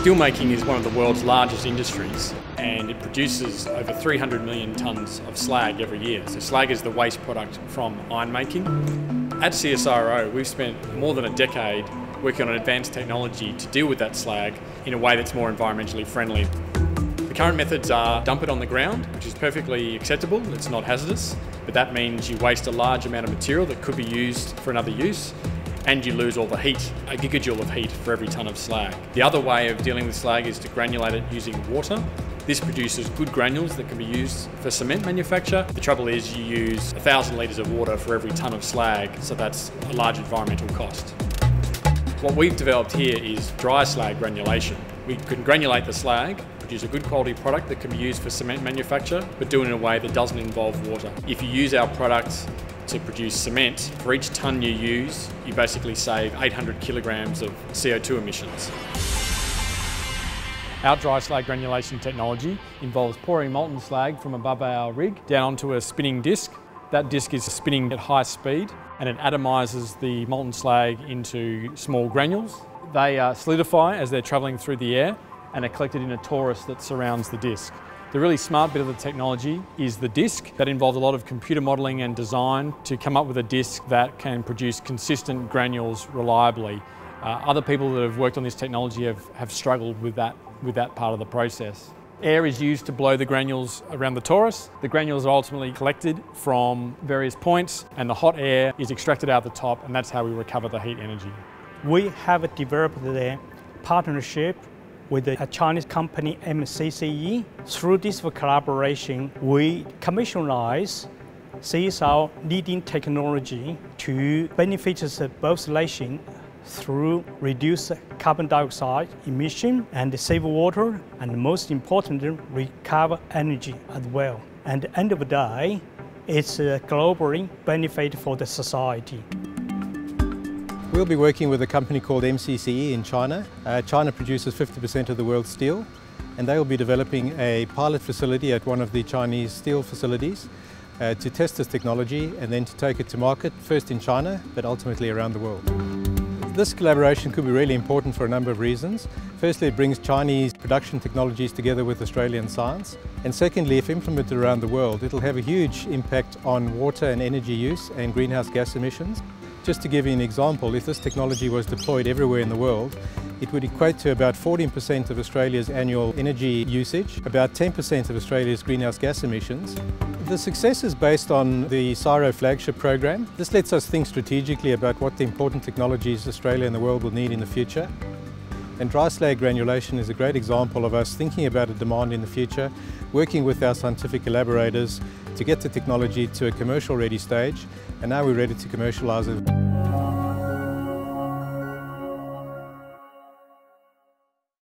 Steelmaking is one of the world's largest industries, and it produces over 300 million tonnes of slag every year. So slag is the waste product from iron making. At CSIRO, we've spent more than a decade working on advanced technology to deal with that slag in a way that's more environmentally friendly. The current methods are dump it on the ground, which is perfectly acceptable, it's not hazardous, but that means you waste a large amount of material that could be used for another use, and you lose all the heat, a gigajoule of heat for every tonne of slag. The other way of dealing with slag is to granulate it using water. This produces good granules that can be used for cement manufacture. The trouble is you use 1,000 litres of water for every tonne of slag, so that's a large environmental cost. What we've developed here is dry slag granulation. We can granulate the slag, produce a good quality product that can be used for cement manufacture, but do it in a way that doesn't involve water. If you use our products to produce cement, for each tonne you use, you basically save 800 kilograms of CO2 emissions. Our dry slag granulation technology involves pouring molten slag from above our rig down onto a spinning disc. That disc is spinning at high speed and it atomizes the molten slag into small granules. They solidify as they're travelling through the air and are collected in a torus that surrounds the disc. The really smart bit of the technology is the disc. That involves a lot of computer modelling and design to come up with a disc that can produce consistent granules reliably. Other people that have worked on this technology have struggled with that part of the process. Air is used to blow the granules around the torus. The granules are ultimately collected from various points and the hot air is extracted out the top, and that's how we recover the heat energy. We have developed a partnership with a Chinese company MCCE. Through this collaboration, we commercialize CSIRO leading technology to benefit both nations through reduced carbon dioxide emission and save water, and most importantly, recover energy as well. And at the end of the day, it's a global benefit for the society. We'll be working with a company called MCCE in China. China produces 50% of the world's steel, and they will be developing a pilot facility at one of the Chinese steel facilities to test this technology and then to take it to market, first in China, but ultimately around the world. This collaboration could be really important for a number of reasons. Firstly, it brings Chinese production technologies together with Australian science. And secondly, if implemented around the world, it'll have a huge impact on water and energy use and greenhouse gas emissions. Just to give you an example, if this technology was deployed everywhere in the world, it would equate to about 14% of Australia's annual energy usage, about 10% of Australia's greenhouse gas emissions. The success is based on the CSIRO flagship program. This lets us think strategically about what the important technologies Australia and the world will need in the future. And dry slag granulation is a great example of us thinking about a demand in the future, working with our scientific collaborators to get the technology to a commercial ready stage, and now we're ready to commercialise it.